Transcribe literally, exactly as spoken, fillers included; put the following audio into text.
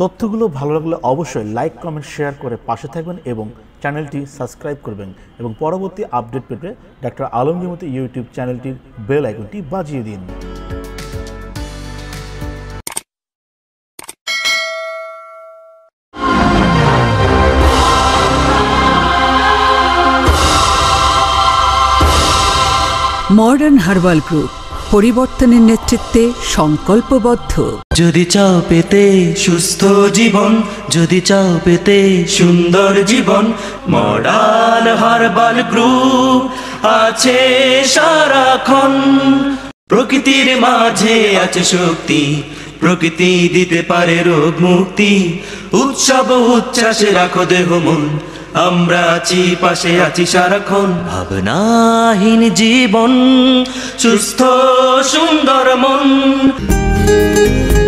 তথ্যগুলো ভালো লাগলে অবশ্যই লাইক কমেন্ট শেয়ার করে পাশে থাকবেন এবং চ্যানেলটি সাবস্ক্রাইব করবেন এবং পরবর্তী আপডেট পেতে ডক্টর আলমগীর মতো ইউটিউব চ্যানেলটির বেল আইকনটি বাজিয়ে দিন। Modern Herbal Group পরিবর্তনের নেতৃত্বে সংকল্পবদ্ধ। যদি চাও পেতে সুস্থ জীবন, যদি চাও পেতে সুন্দর জীবন, Modern Herbal Group আছে সারাক্ষণ। প্রকৃতির মাঝে আছে শক্তি, প্রকৃতি দিতে পারে রোগ মুক্তি। উৎসব উচ্ছ্বাসে রাখো দেহ মন, আমরা আছি পাশে আছি সারাক্ষণ। ভাবনাহীন জীবন, সুস্থ সুন্দর মন।